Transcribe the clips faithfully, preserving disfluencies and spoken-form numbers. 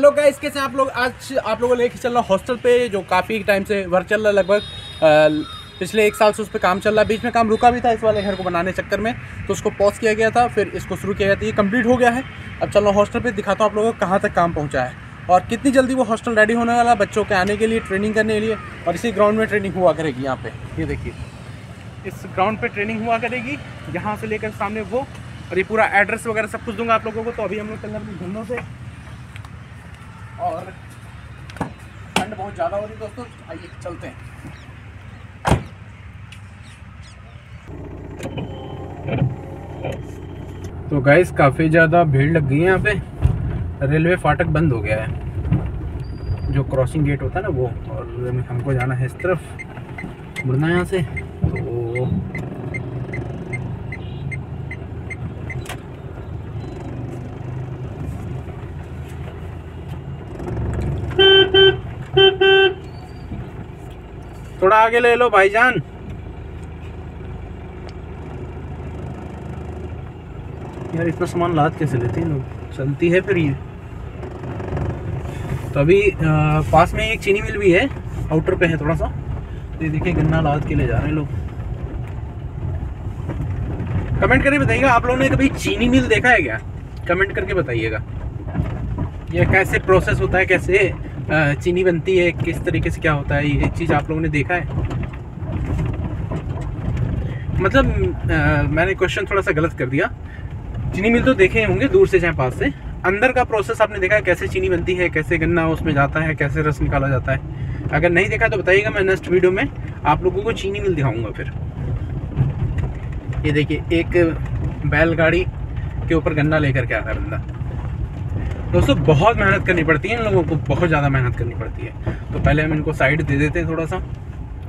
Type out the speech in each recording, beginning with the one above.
Hello guys, कैसे आप लोग। आज आप लोगों को लेके चल रहा हॉस्टल पे, जो काफ़ी टाइम से वर्क चल रहा, लगभग पिछले एक साल से उस पर काम चल रहा। बीच में काम रुका भी था इस वाले घर को बनाने चक्कर में, तो उसको पॉज किया गया था, फिर इसको शुरू किया गया था। ये कंप्लीट हो गया है। अब चल रहा हॉस्टल पे, दिखाता हूँ आप लोगों को कहाँ तक काम पहुँचा है और कितनी जल्दी वो हॉस्टल रेडी होने वाला, बच्चों के आने के लिए, ट्रेनिंग करने के लिए। और इसी ग्राउंड में ट्रेनिंग हुआ करेगी। यहाँ पर ये देखिए, इस ग्राउंड पर ट्रेनिंग हुआ करेगी, यहाँ से लेकर सामने वो। और ये पूरा एड्रेस वगैरह सब कुछ दूंगा आप लोगों को। तो अभी हम लोग चल रहे हैं अपने झंडों से, और ठंड बहुत ज़्यादा हो रही है दोस्तों। आइए चलते हैं। तो गाइस, काफ़ी ज़्यादा भीड़ लग गई है यहाँ पे। रेलवे फाटक बंद हो गया है, जो क्रॉसिंग गेट होता है ना वो। और हमको जाना है इस तरफ, मुड़ना है यहाँ से। तो थोड़ा आगे ले लो भाईजान। यार इतना सामान लाद कैसे लेते हैं लोग, चलती है फिर ये। तो अभी आ, पास में एक चीनी मिल भी है, आउटर पे है थोड़ा सा। ये देखिए, गन्ना लाद के ले जा रहे हैं लोग। कमेंट करके बताइएगा आप लोगों ने कभी चीनी मिल देखा है क्या। कमेंट करके बताइएगा ये कैसे प्रोसेस होता है, कैसे चीनी बनती है, किस तरीके से क्या होता है। ये चीज़ आप लोगों ने देखा है। मतलब आ, मैंने क्वेश्चन थोड़ा सा गलत कर दिया। चीनी मिल तो देखे होंगे दूर से चाहे पास से, अंदर का प्रोसेस आपने देखा है, कैसे चीनी बनती है, कैसे गन्ना उसमें जाता है, कैसे रस निकाला जाता है। अगर नहीं देखा तो बताइएगा, मैं नेक्स्ट वीडियो में आप लोगों को चीनी मिल दिखाऊँगा। फिर ये देखिए, एक बैलगाड़ी के ऊपर गन्ना लेकर के आता है बंदा। दोस्तों बहुत मेहनत करनी पड़ती है इन लोगों को, बहुत ज़्यादा मेहनत करनी पड़ती है। तो पहले हम इनको साइड दे देते हैं थोड़ा सा,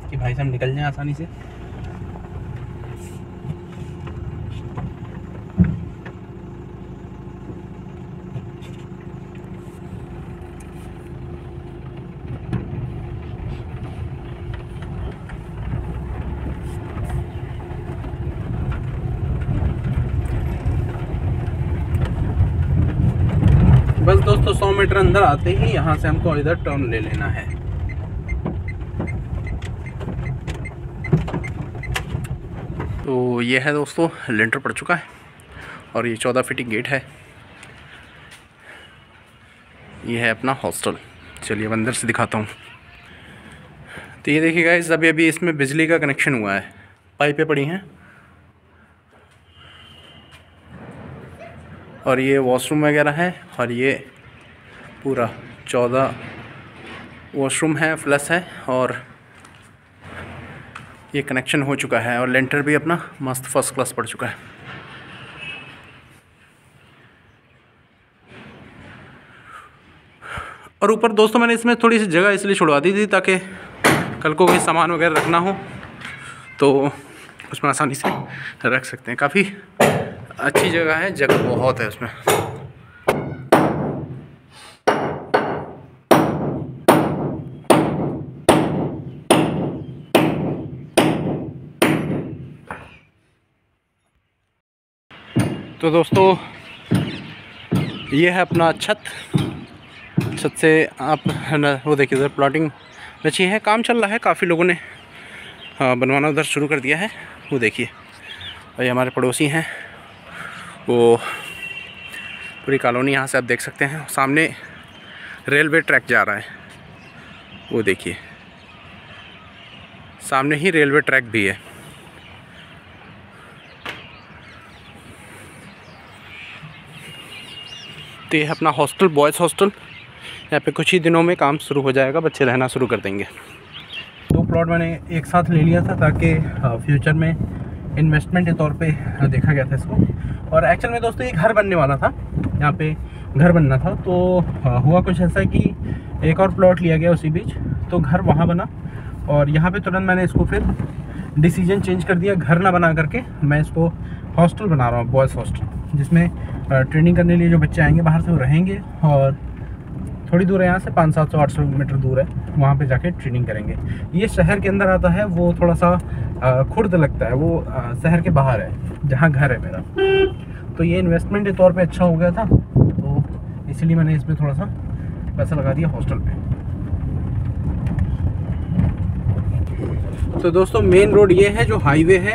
कि भाई साहब निकल जाएं आसानी से। बस दोस्तों सौ मीटर अंदर आते ही यहाँ से हमको इधर टर्न ले लेना है। तो ये है दोस्तों, लेंटर पड़ चुका है और ये चौदह फिटिंग गेट है। ये है अपना हॉस्टल। चलिए अब अंदर से दिखाता हूँ। तो ये देखिए गाइस, अभी अभी इसमें बिजली का कनेक्शन हुआ है, पाइपें पड़ी हैं। और ये वॉशरूम वगैरह है, और ये पूरा चौदह वॉशरूम है प्लस है। और ये कनेक्शन हो चुका है और लेंटर भी अपना मस्त फर्स्ट क्लास पड़ चुका है। और ऊपर दोस्तों मैंने इसमें थोड़ी सी जगह इसलिए छुड़वा दी थी ताकि कल को कोई सामान वगैरह रखना हो तो उसमें आसानी से रख सकते हैं। काफ़ी अच्छी जगह है, जगह बहुत है उसमें। तो दोस्तों ये है अपना छत। छत से आप न, वो देखिए उधर प्लॉटिंग रची है, काम चल रहा है। काफ़ी लोगों ने बनवाना उधर शुरू कर दिया है, वो देखिए। और ये हमारे पड़ोसी हैं, वो पूरी कॉलोनी यहाँ से आप देख सकते हैं। सामने रेलवे ट्रैक जा रहा है, वो देखिए, सामने ही रेलवे ट्रैक भी है। तो ये अपना हॉस्टल, बॉयज़ हॉस्टल। यहाँ पे कुछ ही दिनों में काम शुरू हो जाएगा, बच्चे रहना शुरू कर देंगे। दो प्लॉट मैंने एक साथ ले लिया था ताकि फ्यूचर में इन्वेस्टमेंट के तौर पे देखा गया था इसको। और एक्चुअल में दोस्तों ये घर बनने वाला था, यहाँ पे घर बनना था। तो हुआ कुछ ऐसा कि एक और प्लॉट लिया गया उसी बीच, तो घर वहाँ बना। और यहाँ पे तुरंत मैंने इसको फिर डिसीजन चेंज कर दिया, घर ना बना करके मैं इसको हॉस्टल बना रहा हूँ, बॉयज़ हॉस्टल, जिसमें ट्रेनिंग करने के लिए जो बच्चे आएंगे बाहर से वो रहेंगे। और थोड़ी दूर है यहाँ से, पाँच सात सौ आठ सौ मीटर दूर है, वहाँ पे जाके ट्रेनिंग करेंगे। ये शहर के अंदर आता है, वो थोड़ा सा खुर्द लगता है, वो शहर के बाहर है जहाँ घर है मेरा। तो ये इन्वेस्टमेंट के तौर पे अच्छा हो गया था, तो इसलिए मैंने इसमें थोड़ा सा पैसा लगा दिया हॉस्टल पे। तो दोस्तों मेन रोड ये है जो हाईवे है,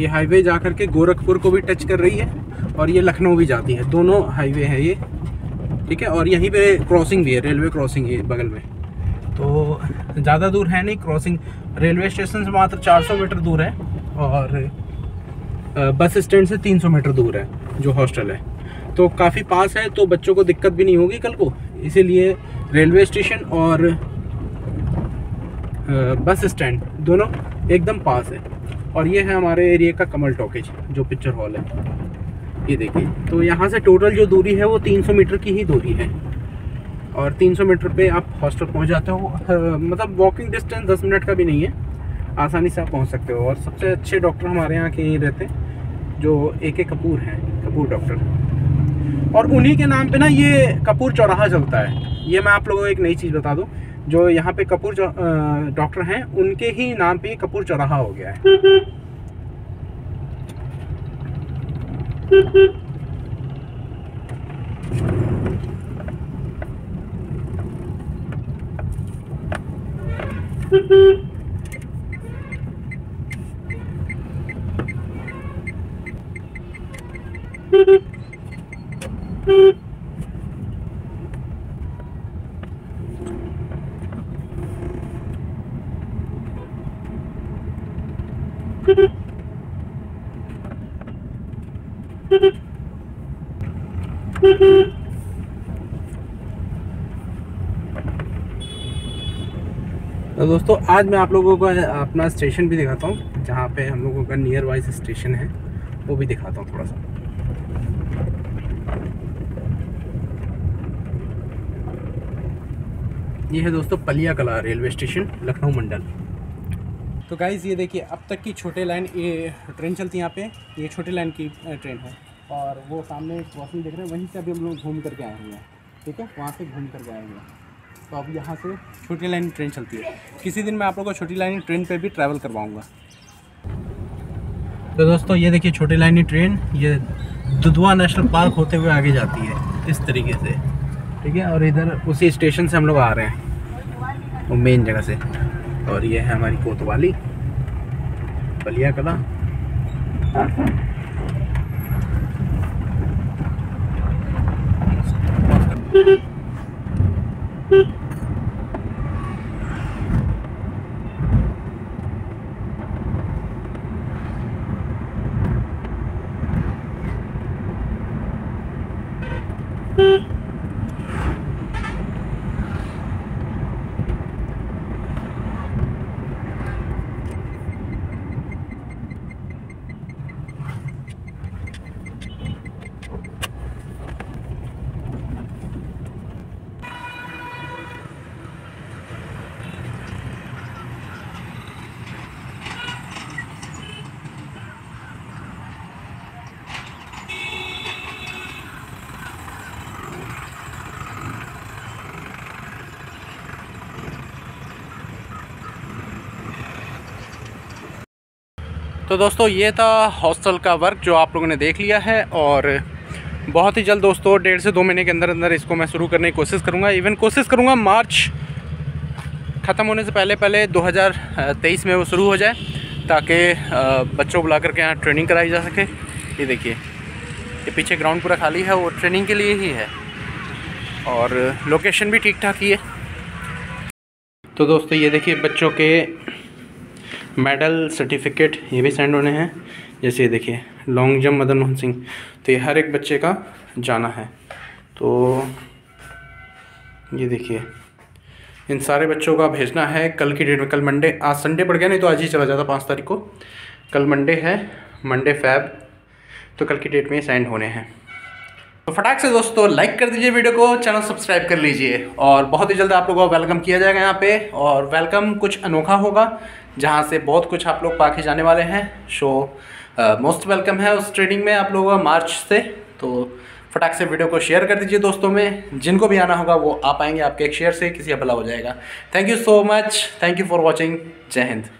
ये हाईवे जा कर के गोरखपुर को भी टच कर रही है और ये लखनऊ भी जाती है, दोनों हाईवे है ये, ठीक है। और यहीं पे क्रॉसिंग भी है, रेलवे क्रॉसिंग है बगल में, तो ज़्यादा दूर है नहीं क्रॉसिंग, रेलवे स्टेशन से मात्र चार सौ मीटर दूर है और बस स्टैंड से तीन सौ मीटर दूर है जो हॉस्टल है, तो काफ़ी पास है, तो बच्चों को दिक्कत भी नहीं होगी कल को, इसीलिए रेलवे स्टेशन और बस स्टैंड दोनों एकदम पास है। और ये है हमारे एरिया का कमल टॉकीज जो पिक्चर हॉल है, ये देखिए। तो यहाँ से टोटल जो दूरी है वो तीन सौ मीटर की ही दूरी है और तीन सौ मीटर पे आप हॉस्टल पहुँच जाते हो, मतलब वॉकिंग डिस्टेंस दस मिनट का भी नहीं है, आसानी से आप पहुँच सकते हो। और सबसे अच्छे डॉक्टर हमारे यहाँ के यहीं रहते हैं जो ए के कपूर हैं, कपूर डॉक्टर, और उन्हीं के नाम पे ना ये कपूर चौराहा चलता है। ये मैं आप लोगों को एक नई चीज़ बता दूँ, जो यहाँ पे कपूर डॉक्टर हैं उनके ही नाम पर कपूर चौराहा हो गया है। तो दोस्तों आज मैं आप लोगों को अपना स्टेशन भी दिखाता हूँ, जहाँ पे हम लोगों का नियर वाइज स्टेशन है वो भी दिखाता हूँ थोड़ा सा। ये है दोस्तों पलिया कला रेलवे स्टेशन, लखनऊ मंडल। तो गाइज़ ये देखिए अब तक की छोटे लाइन, ये ट्रेन चलती है यहाँ पे, ये छोटे लाइन की ट्रेन है, और वो सामने क्रॉसिंग देख रहे हैं, वहीं से अभी हम लोग घूम करके आए हुए हैं, ठीक है, वहाँ से घूम करके आए हुए हैं। तो अब यहाँ से छोटी लाइन ट्रेन चलती है, किसी दिन मैं आप लोगों को छोटी लाइन ट्रेन पे भी ट्रैवल करवाऊँगा। तो दोस्तों ये देखिए छोटी लाइन ट्रेन, ये दुधवा नेशनल पार्क होते हुए आगे जाती है इस तरीके से, ठीक है। और इधर उसी स्टेशन से हम लोग आ रहे हैं और मेन जगह से। और ये है हमारी कोतवाली, पलिया कला। तो दोस्तों ये था हॉस्टल का वर्क जो आप लोगों ने देख लिया है, और बहुत ही जल्द दोस्तों डेढ़ से दो महीने के अंदर अंदर इसको मैं शुरू करने की कोशिश करूँगा। इवन कोशिश करूँगा मार्च ख़त्म होने से पहले पहले दो हज़ार तेईस में वो शुरू हो जाए, ताकि बच्चों बुला करके यहाँ ट्रेनिंग कराई जा सके। ये देखिए ये पीछे ग्राउंड पूरा खाली है, वो ट्रेनिंग के लिए ही है, और लोकेशन भी ठीक ठाक ही है। तो दोस्तों ये देखिए बच्चों के मेडल सर्टिफिकेट ये भी सेंड होने हैं, जैसे ये देखिए लॉन्ग जंप मदन मोहन सिंह, तो ये हर एक बच्चे का जाना है। तो ये देखिए इन सारे बच्चों का भेजना है कल की डेट में, कल मंडे, आज संडे पड़ गया नहीं तो आज ही चला जाता पाँच तारीख को, कल मंडे है, मंडे फैब, तो कल की डेट में सेंड होने हैं। तो फटाक से दोस्तों लाइक कर दीजिए वीडियो को, चैनल सब्सक्राइब कर लीजिए, और बहुत ही जल्द आप लोगों को वेलकम किया जाएगा यहाँ पे, और वेलकम कुछ अनोखा होगा जहाँ से बहुत कुछ आप लोग पाके जाने वाले हैं। सो मोस्ट वेलकम है उस ट्रेनिंग में आप लोगों का मार्च से। तो फटाक से वीडियो को शेयर कर दीजिए दोस्तों में, जिनको भी आना होगा वो आ पाएंगे, आपके एक शेयर से किसी का भला हो जाएगा। Thank you so much, thank you for watching, जय हिंद।